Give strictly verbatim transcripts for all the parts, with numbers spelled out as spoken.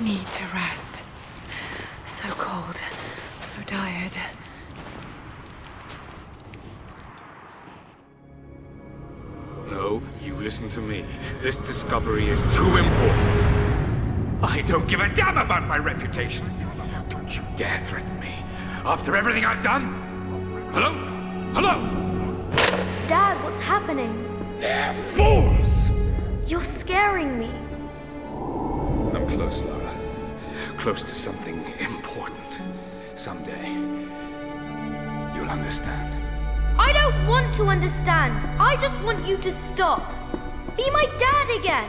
need to rest. So cold, so tired. No, you listen to me. This discovery is too important. I don't give a damn about my reputation. Don't you dare threaten me. After everything I've done? Hello? Hello? Dad, what's happening? They're fools! You're scaring me. I'm close, Lara. Close to something important. Someday, you'll understand. I don't want to understand. I just want you to stop. Be my dad again.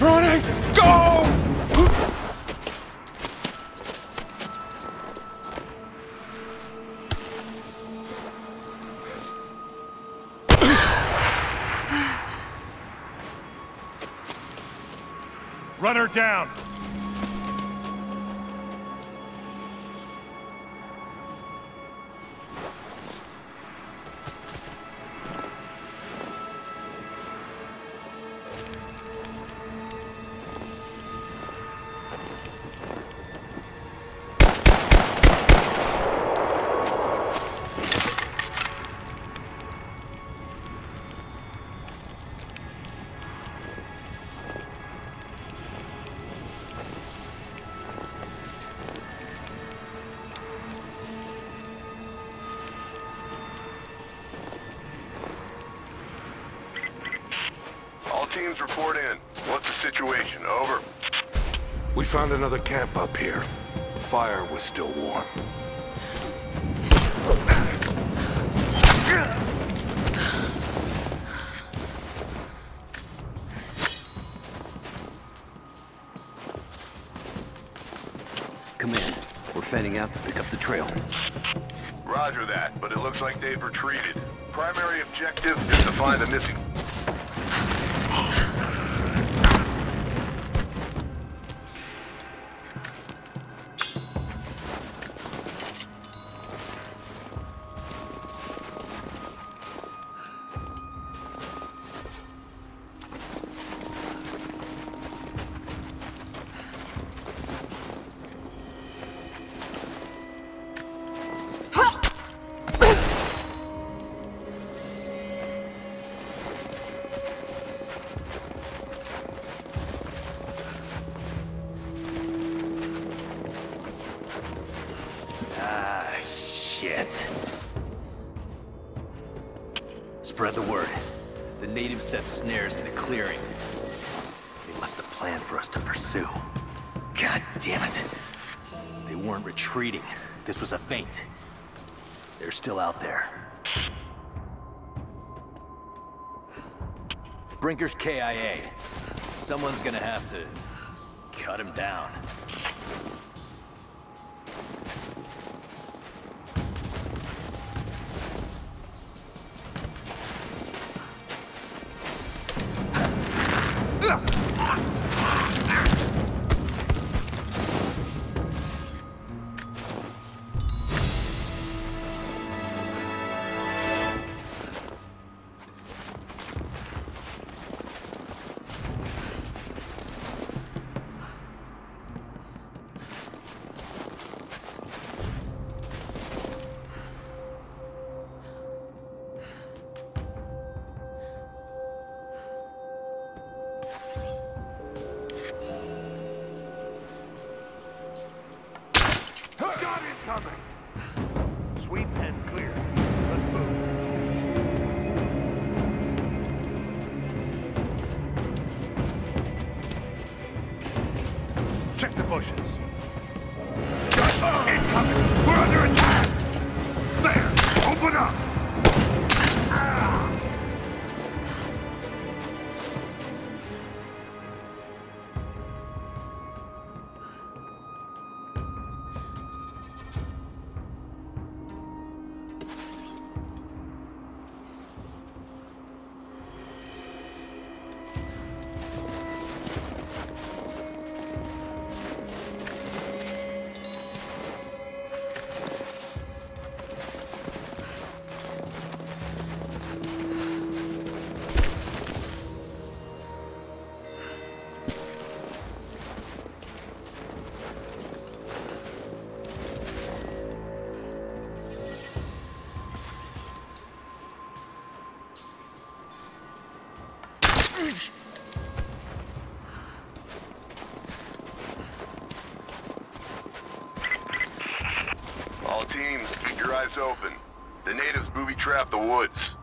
Run her down! Report in. What's the situation? Over. We found another camp up here. Fire was still warm. Come in. We're fanning out to pick up the trail. Roger that, but it looks like they've retreated. Primary objective is to find the missing... Spread the word. The natives set snares in the clearing. They must have planned for us to pursue. God damn it. They weren't retreating. This was a feint. They're still out there. Brinker's K I A. Someone's gonna have to cut him down. The natives booby-trapped the woods.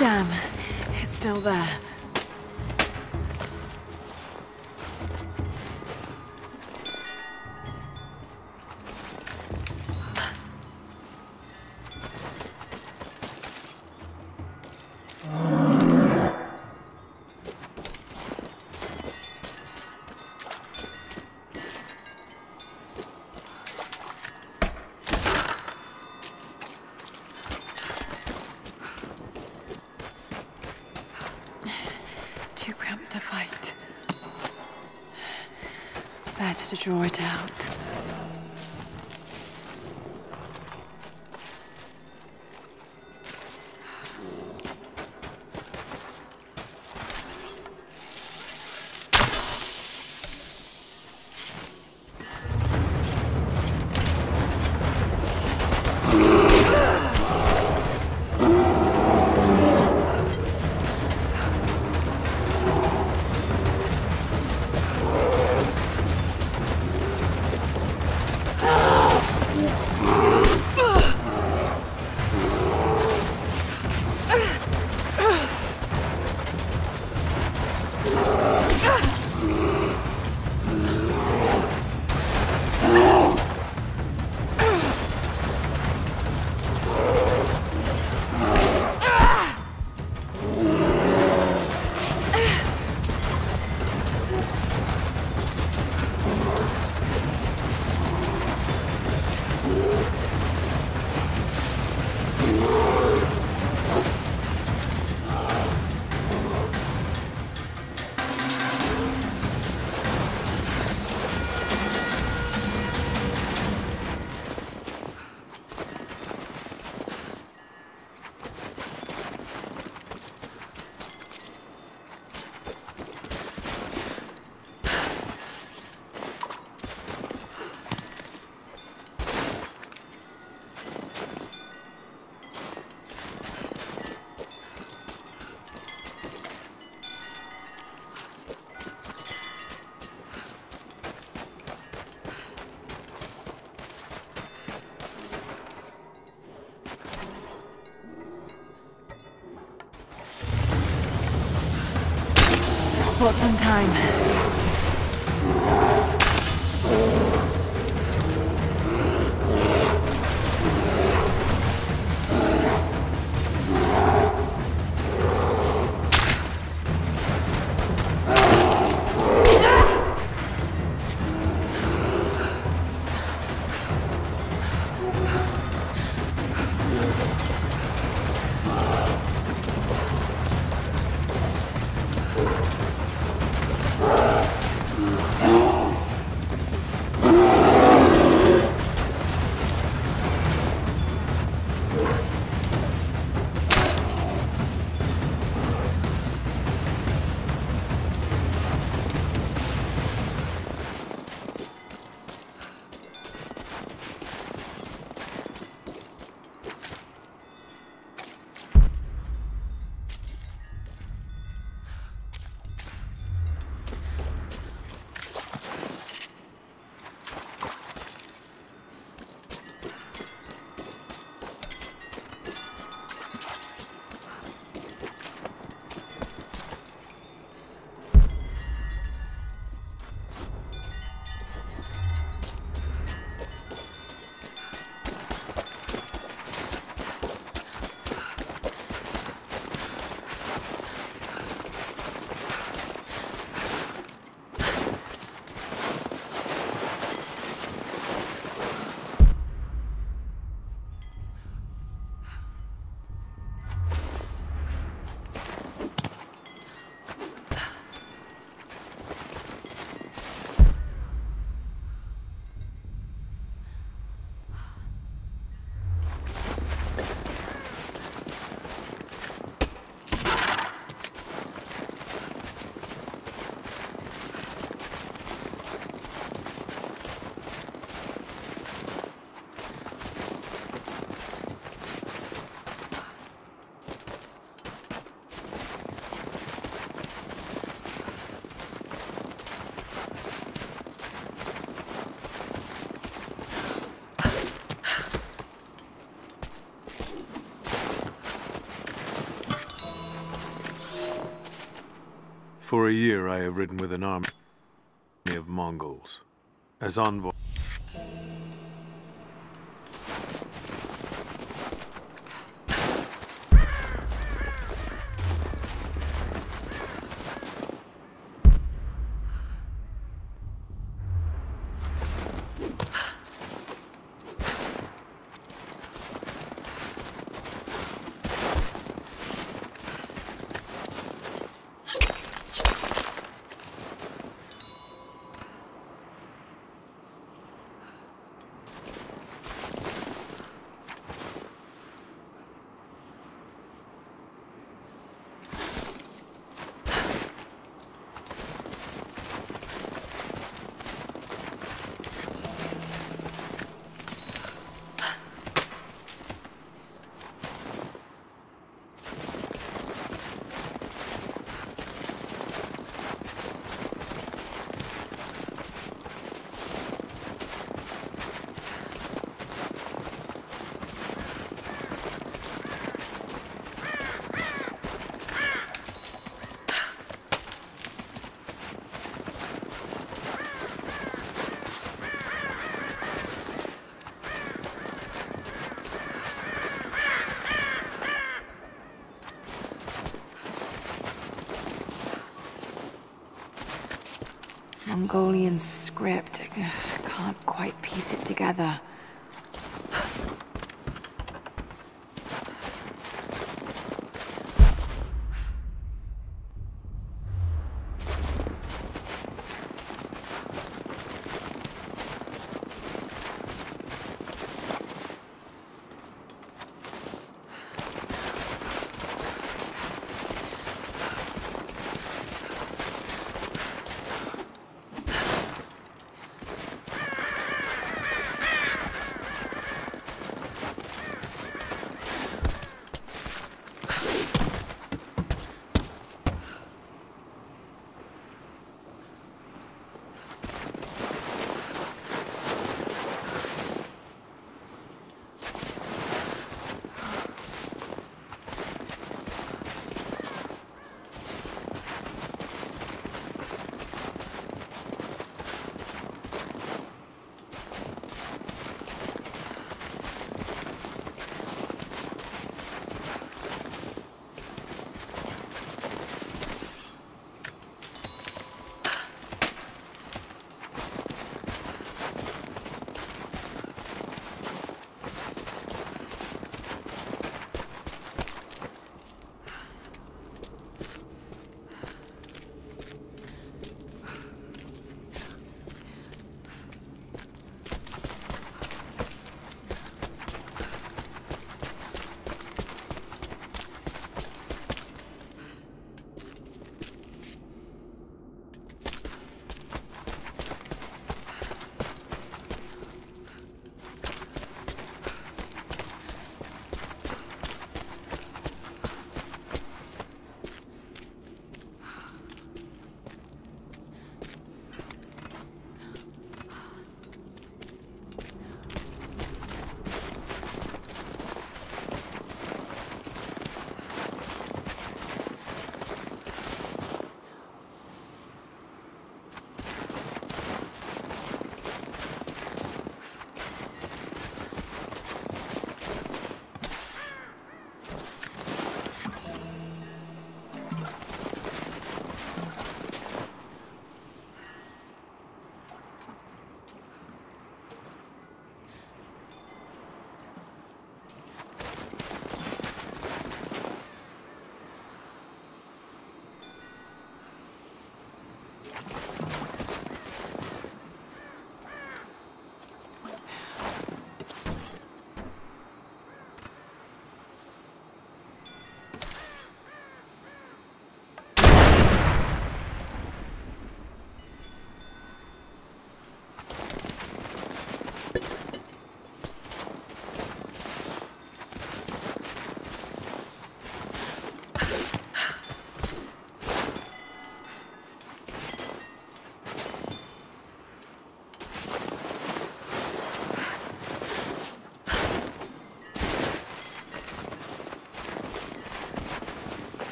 Damn, it's still there. Better to draw it out. Got some time. Whoa! For a year I have ridden with an army of Mongols as envoy. Mongolian script. I can't quite piece it together.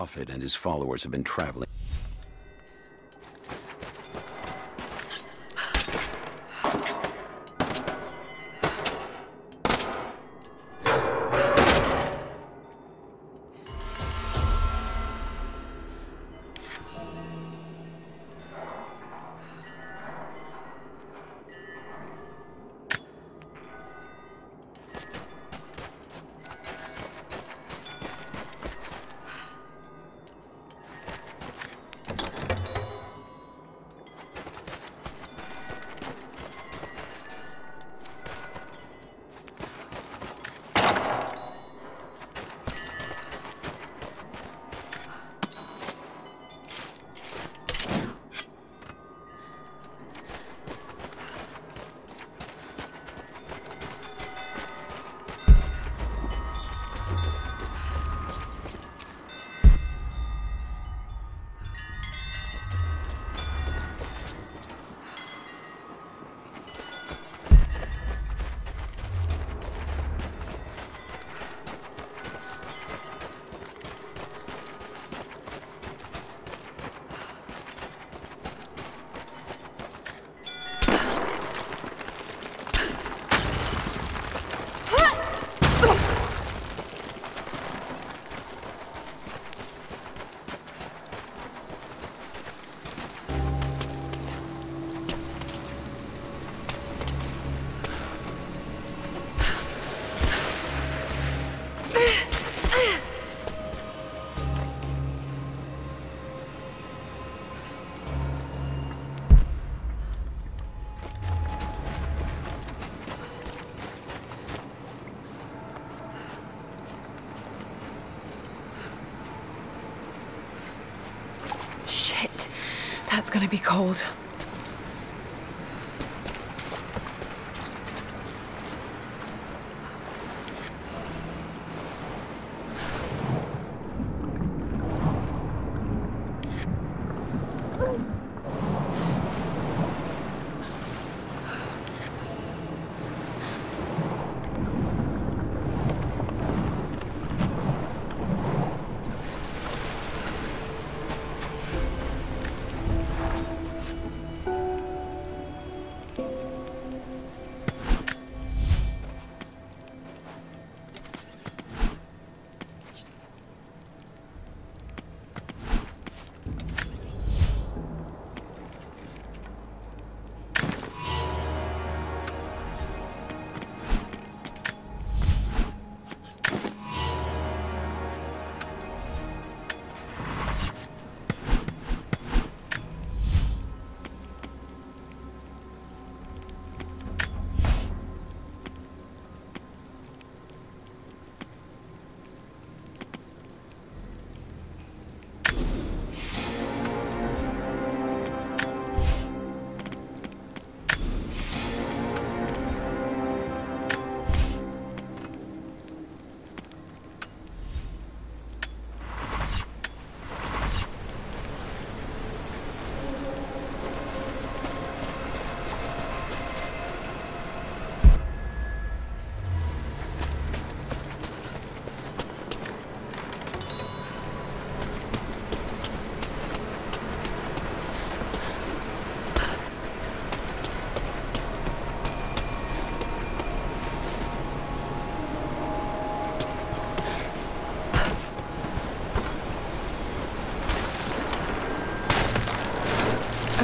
Prophet and his followers have been traveling. It's gonna be cold.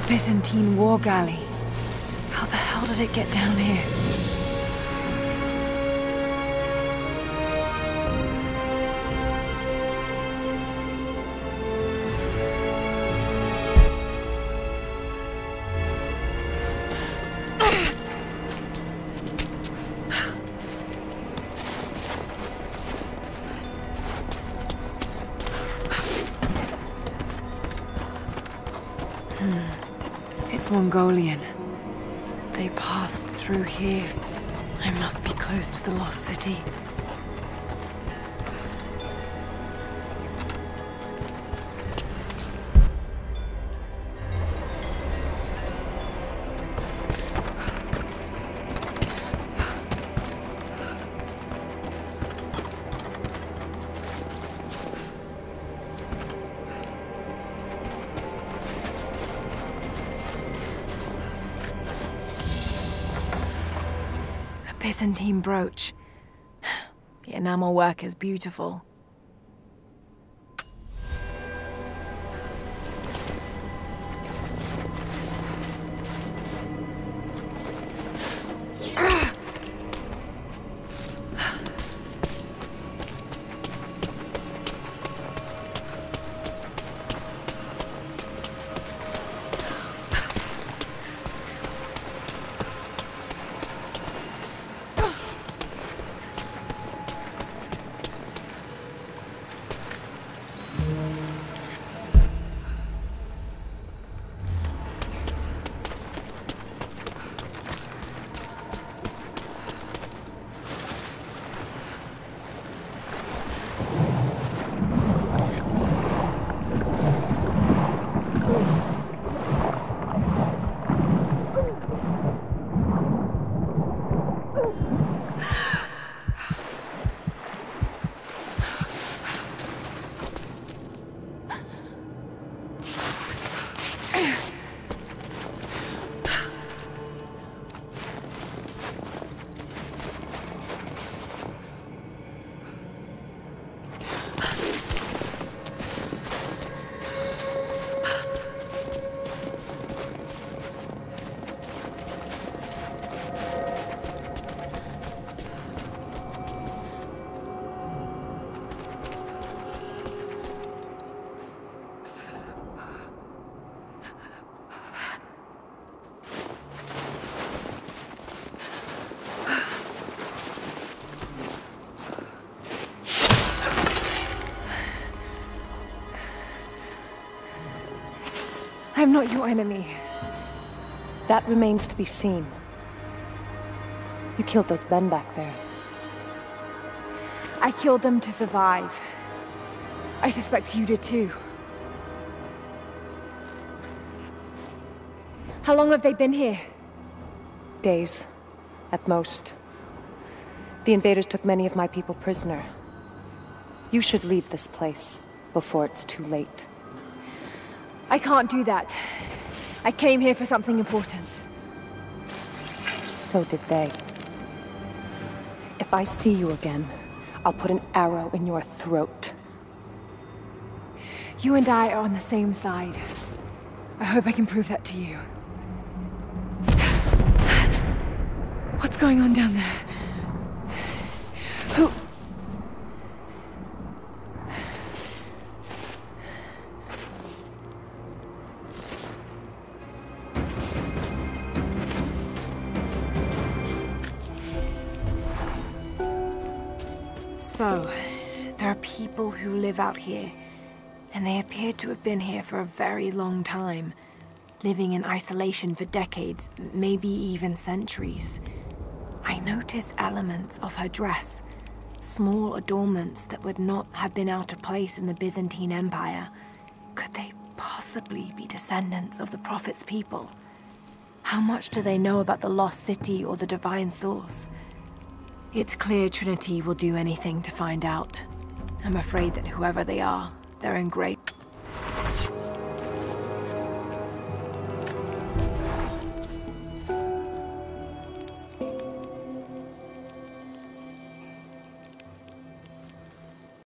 Byzantine war galley. How the hell did it get down here? Mongolian. They passed through here. I must be close to the lost city. Byzantine brooch. The enamel work is beautiful. I'm not your enemy. That remains to be seen. You killed those men back there. I killed them to survive. I suspect you did too. How long have they been here? Days, at most. The invaders took many of my people prisoner. You should leave this place before it's too late. I can't do that. I came here for something important. So did they. If I see you again, I'll put an arrow in your throat. You and I are on the same side. I hope I can prove that to you. What's going on down there? Who... So, there are people who live out here, and they appear to have been here for a very long time, living in isolation for decades, maybe even centuries. I notice elements of her dress, small adornments that would not have been out of place in the Byzantine Empire. Could they possibly be descendants of the Prophet's people? How much do they know about the lost city or the divine source? It's clear Trinity will do anything to find out. I'm afraid that whoever they are, they're in great...